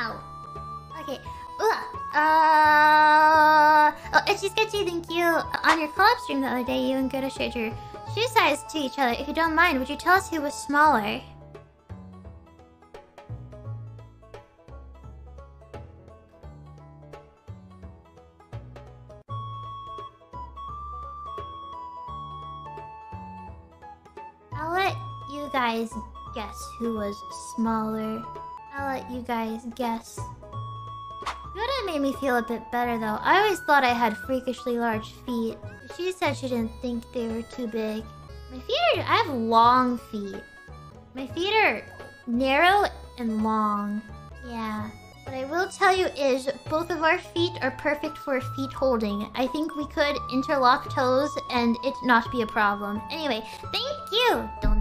Ow. Okay. Oh, it's just sketchy. Thank you. On your collab stream the other day, you and Gura shared your shoe size to each other. If you don't mind, would you tell us who was smaller? I'll let you guys guess who was smaller. I'll let you guys guess. Gura made me feel a bit better though. I always thought I had freakishly large feet. She said she didn't think they were too big. I have long feet. My feet are narrow and long. Yeah. What I will tell you is both of our feet are perfect for feet holding. I think we could interlock toes and it not be a problem. Anyway, thank you! Don't